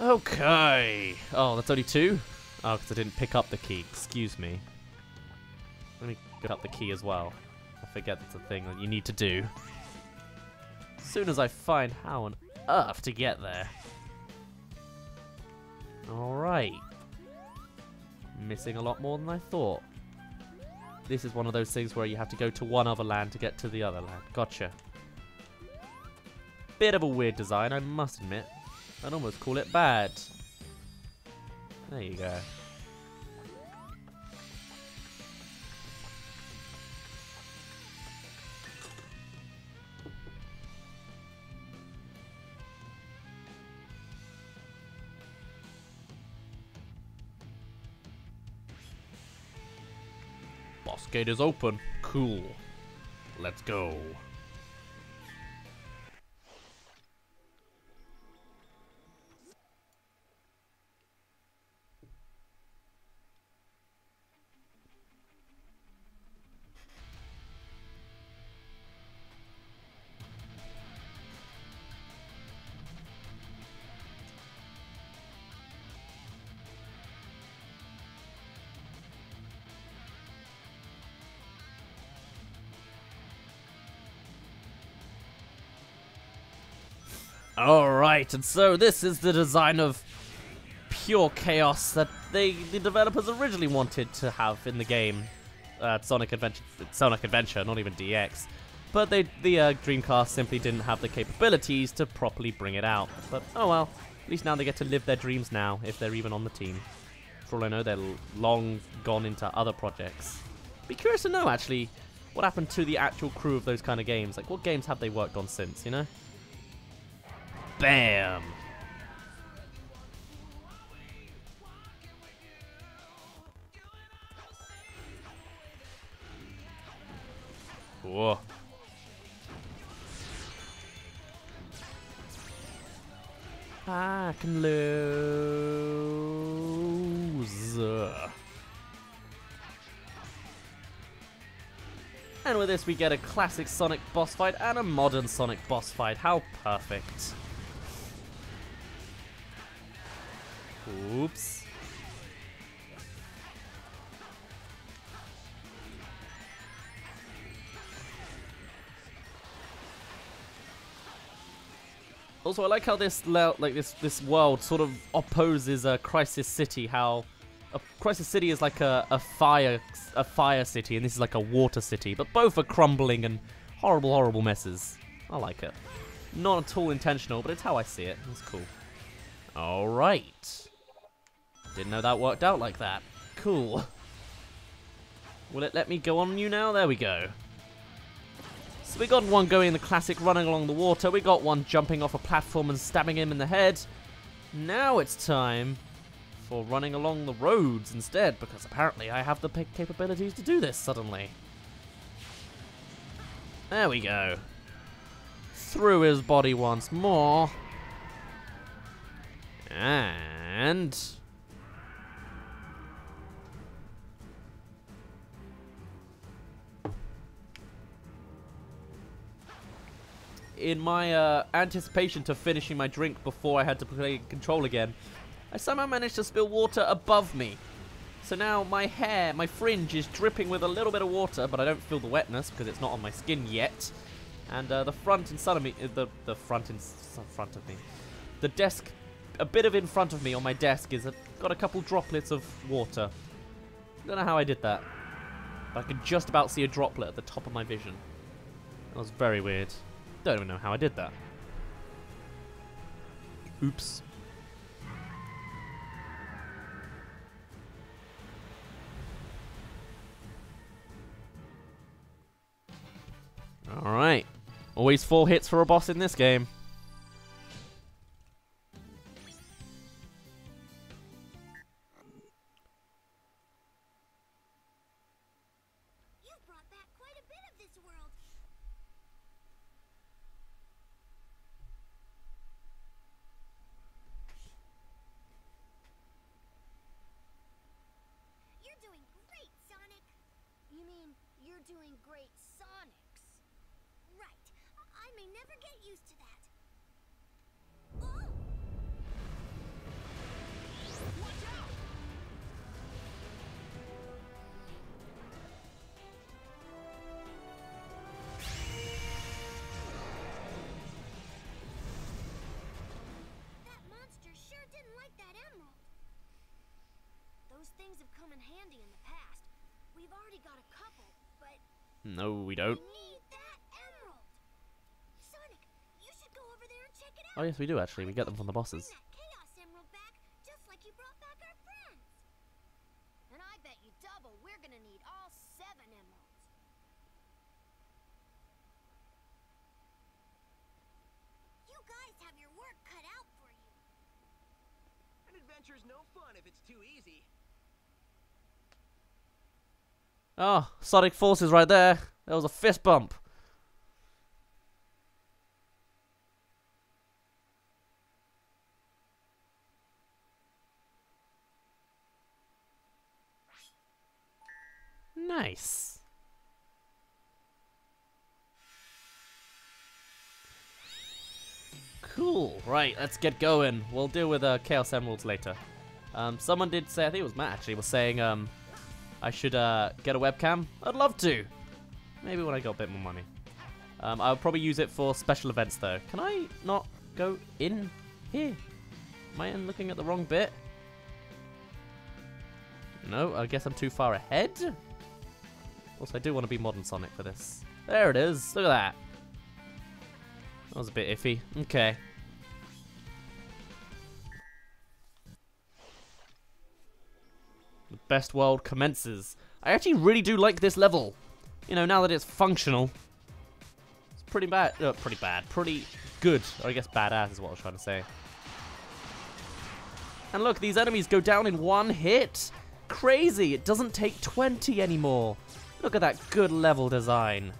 Okay. Oh, that's only two? Oh, because I didn't pick up the key. Excuse me. Let me pick up the key as well. I forget that's a thing that you need to do. As soon as I find how on earth to get there. Alright. Missing a lot more than I thought. This is one of those things where you have to go to one other land to get to the other land. Gotcha. Bit of a weird design, I must admit. I'd almost call it bad. There you go. Boss gate is open. Cool. Let's go. Alright, and so this is the design of pure chaos that the developers originally wanted to have in the game. Sonic Adventure, not even DX. But the Dreamcast simply didn't have the capabilities to properly bring it out. But oh well, at least now they get to live their dreams now, if they're even on the team. For all I know, they're long gone into other projects. Be curious to know, actually, what happened to the actual crew of those kind of games. Like, what games have they worked on since, you know? Bam! Whoa. I can lose. And with this we get a classic Sonic boss fight and a modern Sonic boss fight. How perfect. Oops. Also, I like how this world sort of opposes Crisis City. How Crisis City is like a fire city, and this is like a water city. But both are crumbling and horrible, horrible messes. I like it. Not at all intentional, but it's how I see it. It's cool. All right. Didn't know that worked out like that. Cool. Will it let me go on you now? There we go. So we got one going in the classic running along the water. We got one jumping off a platform and stabbing him in the head. Now it's time for running along the roads instead, because apparently I have the capabilities to do this suddenly. There we go. Through his body once more. And... in my anticipation to finishing my drink before I had to play control again, I somehow managed to spill water above me. So now my hair, my fringe is dripping with a little bit of water, but I don't feel the wetness because it's not on my skin yet. And the desk, a bit of in front of me on my desk is got a couple droplets of water. I don't know how I did that, but I could just about see a droplet at the top of my vision. That was very weird. Don't even know how I did that. Oops. Alright. Always 4 hits for a boss in this game. Doing great Sonics. Right. I may never get used to that. Oh! Those things have come in handy in the past. We've already got a couple, but... No, we don't. We need that emerald. Sonic, you should go over there and check it out. Oh, yes, we do, actually. We get them from the bosses. Bring that Chaos Emerald back, just like you brought back our friends. And I bet you double we're going to need all 7 emeralds. You guys have your work cut out for you. An adventure's no fun if it's too easy. Oh, Sonic Forces right there. That was a fist bump. Nice. Cool. Right, let's get going. We'll deal with Chaos Emeralds later. Someone did say, I think it was Matt actually, was saying, I should get a webcam. I'd love to. Maybe when I got a bit more money. I'll probably use it for special events though. Can I not go in here? Am I looking at the wrong bit? No, I guess I'm too far ahead. Also, I do want to be modern Sonic for this. There it is. Look at that. That was a bit iffy. Okay. The best world commences. I actually really do like this level. You know, now that it's functional, it's pretty bad. Pretty good. Or I guess badass is what I was trying to say. And look, these enemies go down in one hit. Crazy. It doesn't take 20 anymore. Look at that good level design.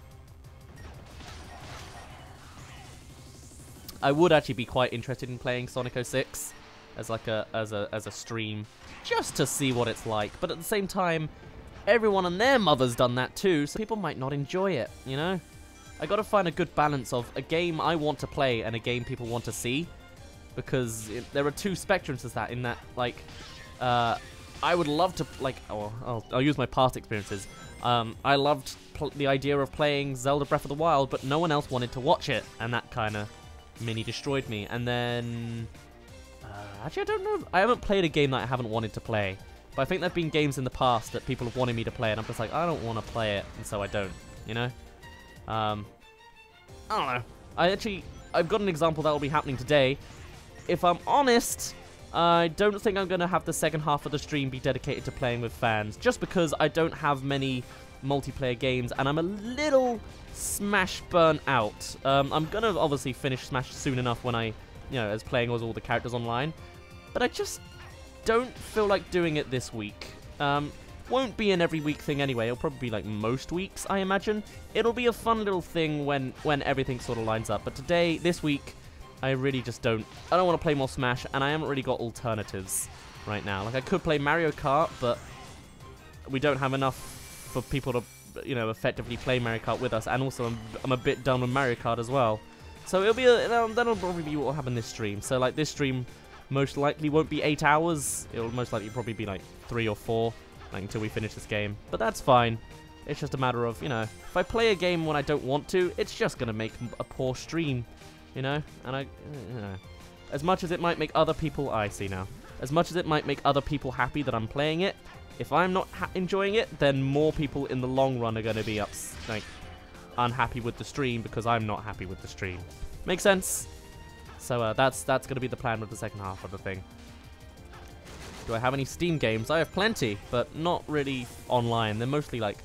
I would actually be quite interested in playing Sonic 06 as like a stream. Just to see what it's like, but at the same time, everyone and their mother's done that too, so people might not enjoy it, you know? I gotta find a good balance of a game I want to play and a game people want to see, because there are two spectrums to that, in that, like, I would love to, like, oh, I'll use my past experiences. I loved the idea of playing Zelda: Breath of the Wild, but no one else wanted to watch it, and that kind of mini destroyed me, and then... actually, I don't know. I haven't played a game that I haven't wanted to play. But I think there have been games in the past that people have wanted me to play, and I'm just like, I don't want to play it, and so I don't, you know? I don't know. I've got an example that will be happening today. If I'm honest, I don't think I'm going to have the second half of the stream be dedicated to playing with fans, just because I don't have many multiplayer games, and I'm a little Smash burnt out. I'm going to obviously finish Smash soon enough when I... you know, as playing as all the characters online. But I just don't feel like doing it this week. Won't be an every week thing anyway. It'll probably be like most weeks, I imagine. It'll be a fun little thing when everything sort of lines up. But today, this week, I really just don't... I don't want to play more Smash, and I haven't really got alternatives right now. Like, I could play Mario Kart, but we don't have enough for people to, you know, effectively play Mario Kart with us. And also, I'm a bit done with Mario Kart as well. So it'll be that'll probably be what will happen this stream. So like this stream most likely won't be 8 hours. It'll most likely probably be like 3 or 4, like until we finish this game. But that's fine. It's just a matter of, you know, if I play a game when I don't want to, it's just gonna make a poor stream, you know. And I, you know, as much as it might make other people, I see now. As much as it might make other people happy that I'm playing it, if I'm not enjoying it, then more people in the long run are gonna be unhappy with the stream because I'm not happy with the stream. Makes sense? So that's going to be the plan with the second half of the thing. Do I have any Steam games? I have plenty, but not really online. They're mostly like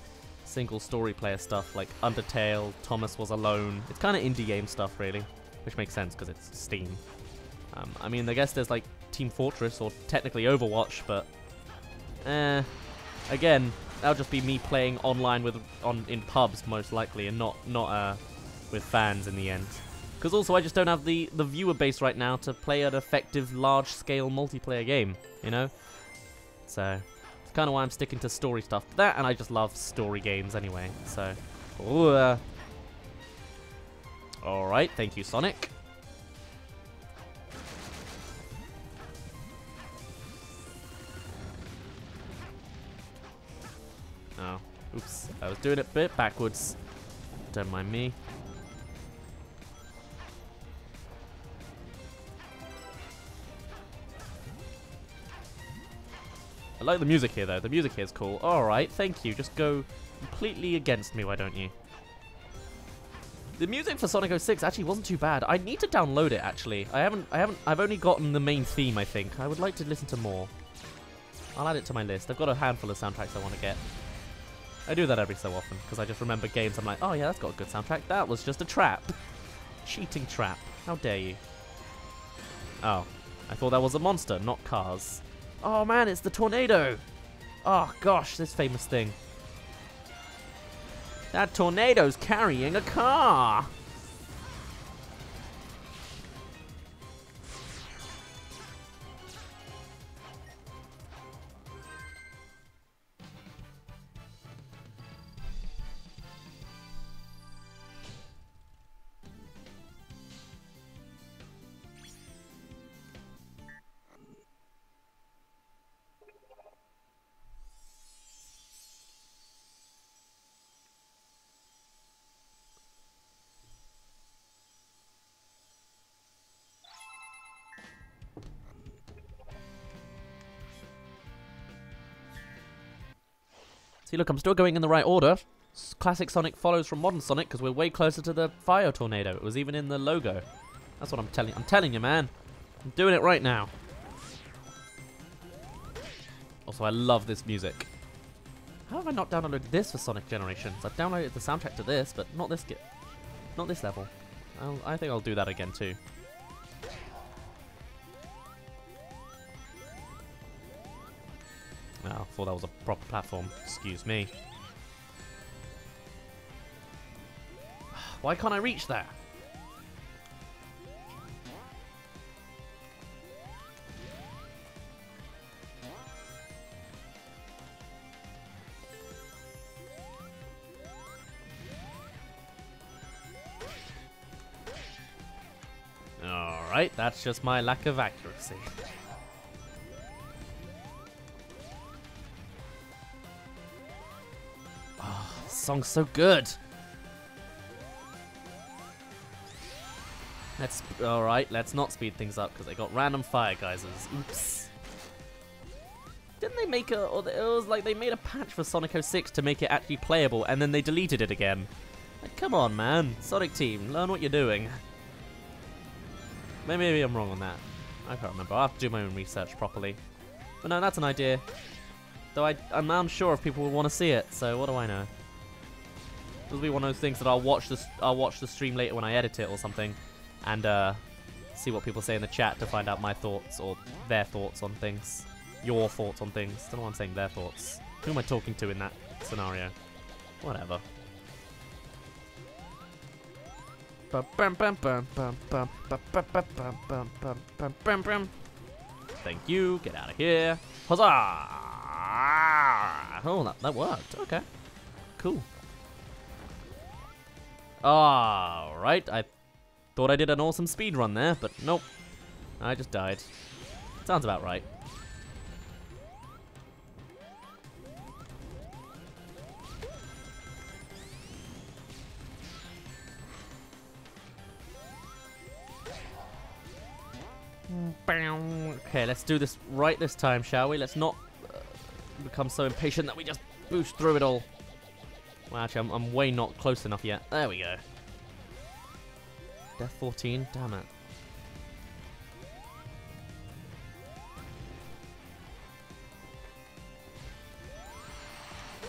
single story player stuff like Undertale, Thomas Was Alone. It's kind of indie game stuff really, which makes sense because it's Steam. I mean, I guess there's like Team Fortress or technically Overwatch, but again, that'll just be me playing online in pubs most likely, and not with fans in the end. Because also I just don't have the viewer base right now to play an effective large-scale multiplayer game, you know. So it's kind of why I'm sticking to story stuff. That, and I just love story games anyway. So, all right, thank you, Sonic. Oh, oops. I was doing it a bit backwards. Don't mind me. I I like the music here, though. The music here is cool. Alright, thank you. Just go completely against me, why don't you? The music for Sonic 06 actually wasn't too bad. I need to download it, actually. I've only gotten the main theme, I think. I would like to listen to more. I'll add it to my list. I've got a handful of soundtracks I want to get. I do that every so often, because I just remember games. I'm like, oh yeah, that's got a good soundtrack. That was just a trap. Cheating trap. How dare you? Oh, I thought that was a monster, not cars. Oh man, it's the tornado. Oh gosh, this famous thing. That tornado's carrying a car. See, look, I'm still going in the right order. Classic Sonic follows from modern Sonic because we're way closer to the fire tornado. It was even in the logo. That's what I'm telling you, man. I'm doing it right now. Also, I love this music. How have I not downloaded this for Sonic Generations? I've downloaded the soundtrack to this, but not this level. I think I'll do that again too. Oh, I thought that was a proper platform. Excuse me. Why can't I reach that? Alright, that's just my lack of accuracy. Song's so good. All right, let's not speed things up because they got random fire geysers. Oops. Didn't they make a? Or it was like they made a patch for Sonic 06 to make it actually playable, and then they deleted it again. Like, come on, man! Sonic Team, learn what you're doing. Maybe I'm wrong on that. I can't remember. I have to do my own research properly. But no, that's an idea. Though I'm unsure if people will want to see it. So what do I know? It'll be one of those things that I'll watch the stream later when I edit it or something, and see what people say in the chat to find out my thoughts or their thoughts on things, your thoughts on things. Don't know why I'm saying their thoughts. Who am I talking to in that scenario? Whatever. Thank you. Get out of here. Huzzah! Oh, that worked. Okay. Cool. Alright, I thought I did an awesome speed run there, but nope. I just died. Sounds about right. Okay, let's do this right this time, shall we? Let's not become so impatient that we just boost through it all. Well, actually, I'm way not close enough yet. There we go. Death 14, damn it.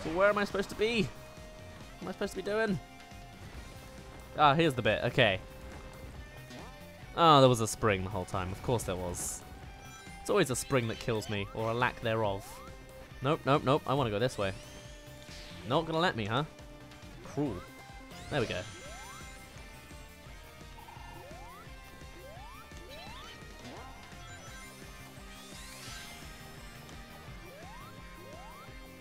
So where am I supposed to be? What am I supposed to be doing? Ah, here's the bit, okay. Ah, there was a spring the whole time. Of course there was. It's always a spring that kills me, or a lack thereof. Nope, nope, nope. I want to go this way. Not gonna let me, huh? Cruel. There we go.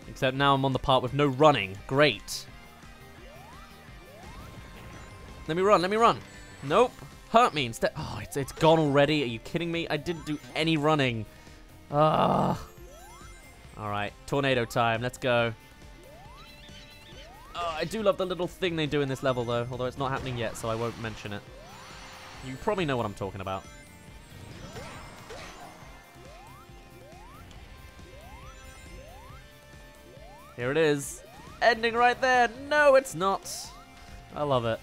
Except now I'm on the part with no running. Great. Let me run, let me run. Nope. Hurt me instead. Oh, it's gone already. Are you kidding me? I didn't do any running. Ah. Alright, tornado time. Let's go. Oh, I do love the little thing they do in this level, though, although it's not happening yet, so I won't mention it. You probably know what I'm talking about. Here it is. Ending right there. No, it's not. I love it.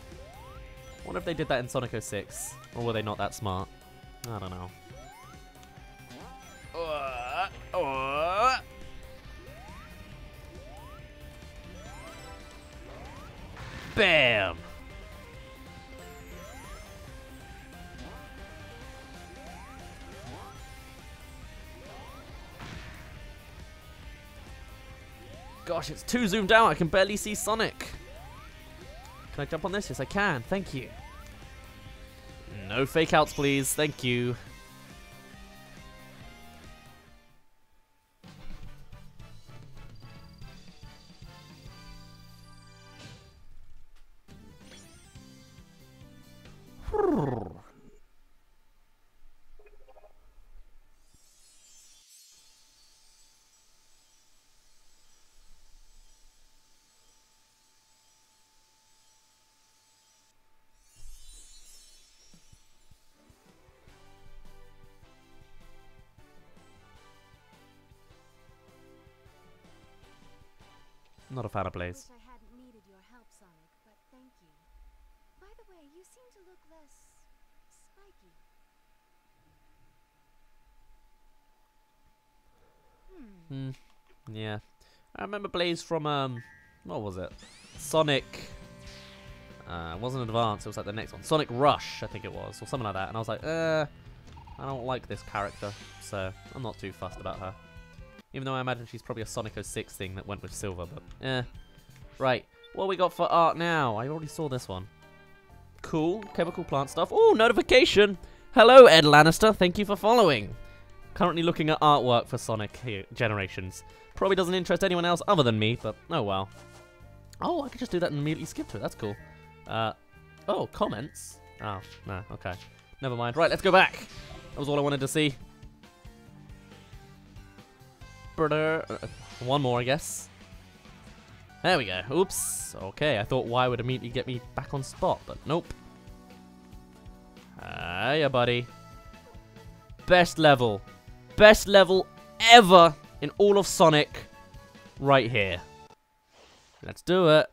I wonder if they did that in Sonic 06. Or were they not that smart? I don't know. Bam! Gosh, it's too zoomed out. I can barely see Sonic. Can I jump on this? Yes, I can. Thank you. No fake outs, please. Thank you. Not a fan of Blaze. I hadn't needed your help, Sonic, but thank you. By the way, you seem to look less spiky. Yeah. I remember Blaze from what was it? Sonic. It wasn't Advance. It was like the next one, Sonic Rush, I think it was, or something like that. And I was like, I don't like this character, so I'm not too fussed about her. Even though I imagine she's probably a Sonic 06 thing that went with Silver, but eh. Right, what we got for art now? I already saw this one. Cool, chemical plant stuff. Oh, notification! Hello, Ed Lannister, thank you for following. Currently looking at artwork for Sonic Generations. Probably doesn't interest anyone else other than me, but oh well. Oh, I could just do that and immediately skip to it, that's cool. Oh, comments? Oh, no, okay. Never mind. Right, let's go back. That was all I wanted to see. One more, I guess. There we go. Oops. Okay, I thought Y would immediately get me back on spot, but nope. Hiya, buddy. Best level. Best level ever in all of Sonic right here. Let's do it.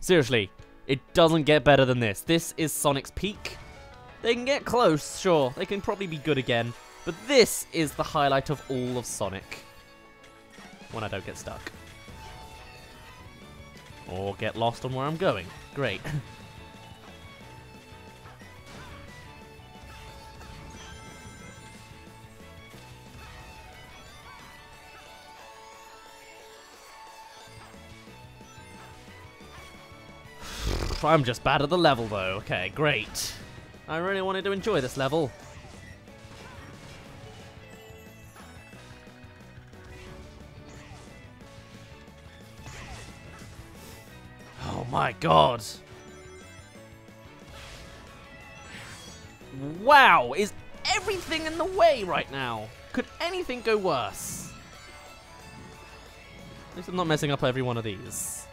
Seriously, it doesn't get better than this. This is Sonic's peak. They can get close, sure. They can probably be good again. But this is the highlight of all of Sonic. When I don't get stuck. Or get lost on where I'm going. Great. I'm just bad at the level though. Okay, great. I really wanted to enjoy this level. My God. Wow, is everything in the way right now? Could anything go worse? At least I'm not messing up every one of these.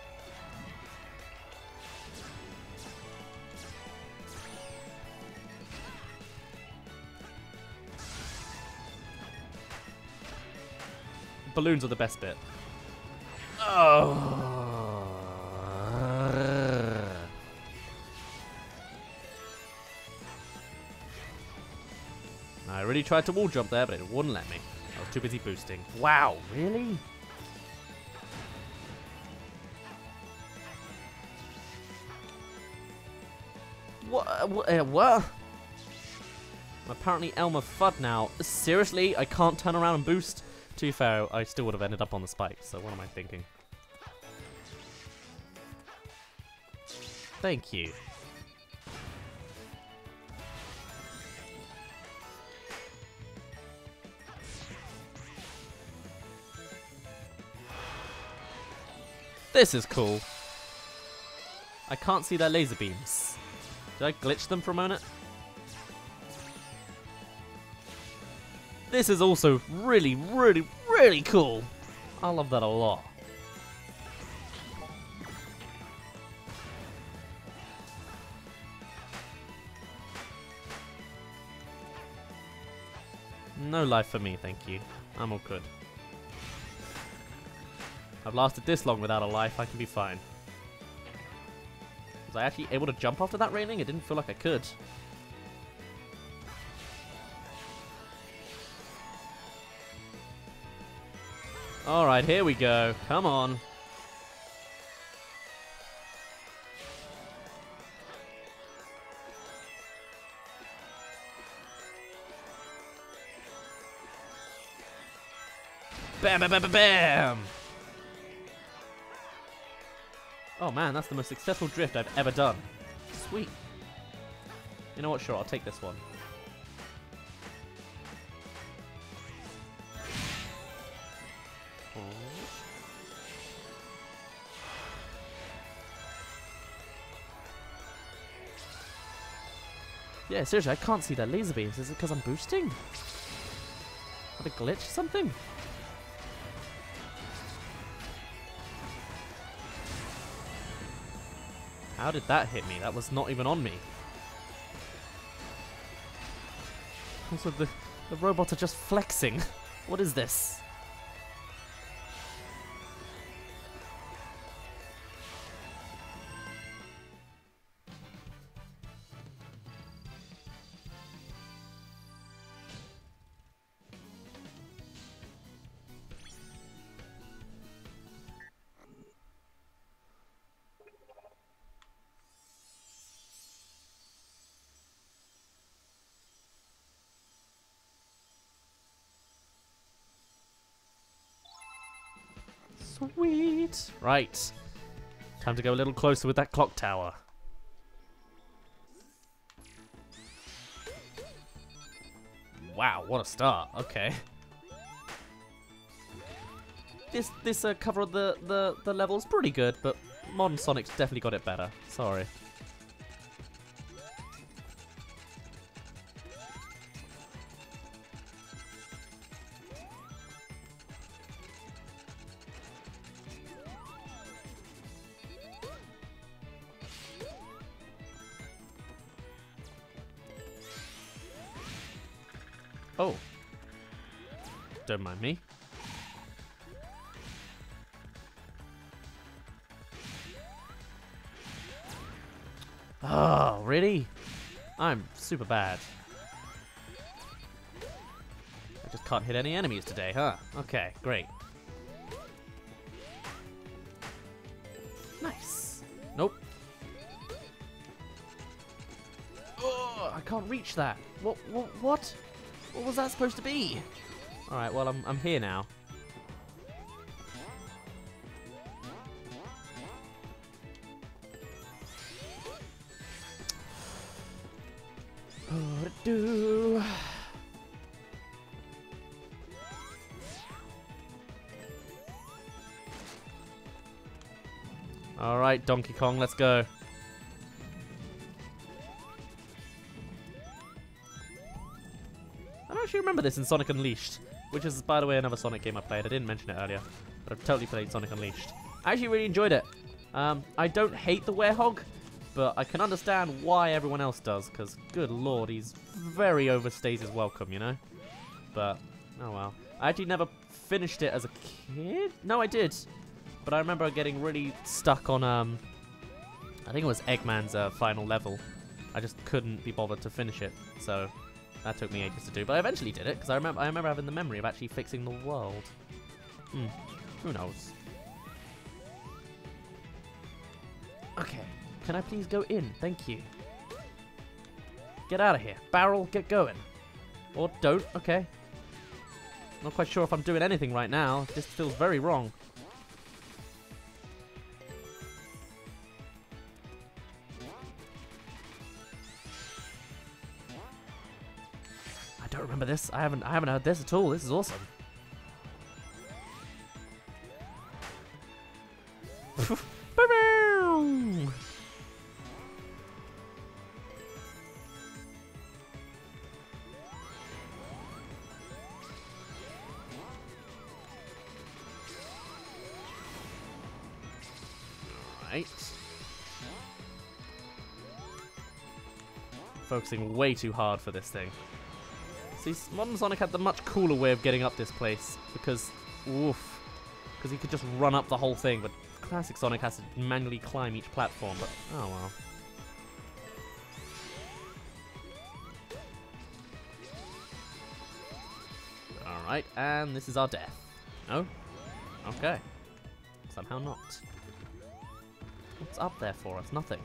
Balloons are the best bit. Oh. I really tried to wall jump there, but it wouldn't let me. I was too busy boosting. Wow, really? What? I'm apparently Elmer Fudd now. Seriously, I can't turn around and boost? Too fair, I still would have ended up on the spike, so what am I thinking? Thank you. This is cool. I can't see their laser beams. Did I glitch them for a moment? This is also really, really, really cool. I love that a lot. No life for me, thank you. I'm all good. I've lasted this long without a life, I can be fine. Was I actually able to jump after that railing? It didn't feel like I could. Alright, here we go. Come on. Bam, bam, bam, bam, bam! Oh man, that's the most successful drift I've ever done. Sweet. You know what? Sure, I'll take this one. Yeah, seriously, I can't see that laser beam. Is it because I'm boosting? Is that a glitch or something? How did that hit me? That was not even on me. Also, the robots are just flexing. What is this? Sweet. Right. Time to go a little closer with that clock tower. Wow, what a start. Okay. This cover of the level is pretty good, but modern Sonic's definitely got it better. Sorry. Oh. Don't mind me. Oh, really? I'm super bad. I just can't hit any enemies today, huh? Okay, great. Nice. Nope. Oh, I can't reach that. What? What was that supposed to be? Alright, well, I'm here now. Alright, Donkey Kong, let's go. Remember this in Sonic Unleashed, which is, by the way, another Sonic game I played. I didn't mention it earlier, but I've totally played Sonic Unleashed. I actually really enjoyed it. I don't hate the Werehog, but I can understand why everyone else does, because, good lord, he's very overstays his welcome, you know? But, oh well. I actually never finished it as a kid. No, I did, but I remember getting really stuck on, I think it was Eggman's final level. I just couldn't be bothered to finish it, so... That took me ages to do, but I eventually did it because I remember having the memory of actually fixing the world. Hmm. Who knows? Okay. Can I please go in? Thank you. Get out of here. Barrel, get going. Or don't. Okay. Not quite sure if I'm doing anything right now. This feels very wrong. Remember this? I haven't heard this at all. This is awesome. Alright. Focusing way too hard for this thing. Modern Sonic had the much cooler way of getting up this place because, oof, because he could just run up the whole thing, but classic Sonic has to manually climb each platform, but oh well. Alright, and this is our death. No? Okay. Somehow not. What's up there for us? Nothing.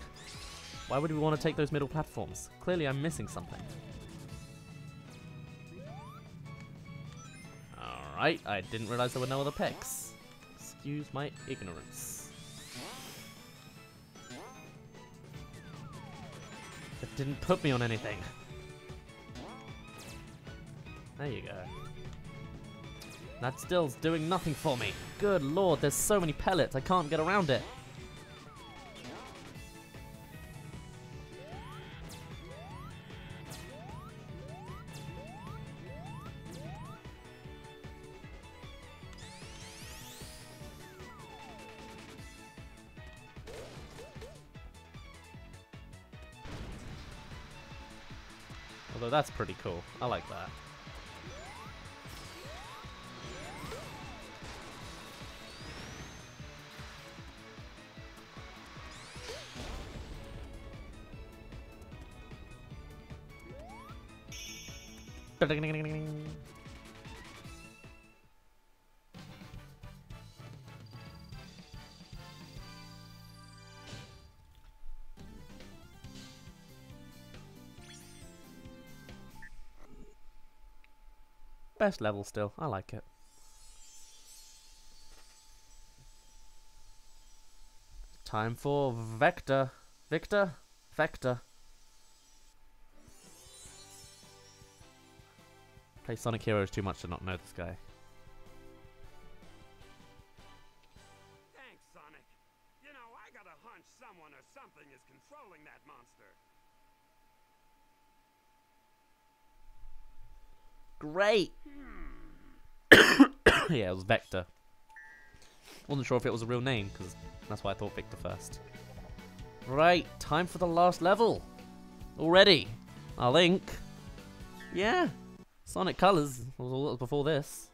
Why would we want to take those middle platforms? Clearly I'm missing something. Alright, I didn't realize there were no other pegs. Excuse my ignorance. That didn't put me on anything. There you go. That still's doing nothing for me. Good lord, there's so many pellets, I can't get around it. Although that's pretty cool, I like that. Best level still, I like it. Time for Vector. Vector. Play Sonic Heroes too much to not know this guy. Thanks, Sonic. You know, I got a hunch someone or something is controlling that monster. Great! Yeah, it was Vector. Wasn't sure if it was a real name, because that's why I thought Vector first. Right, time for the last level. Already. I think. Yeah. Sonic Colors was before this.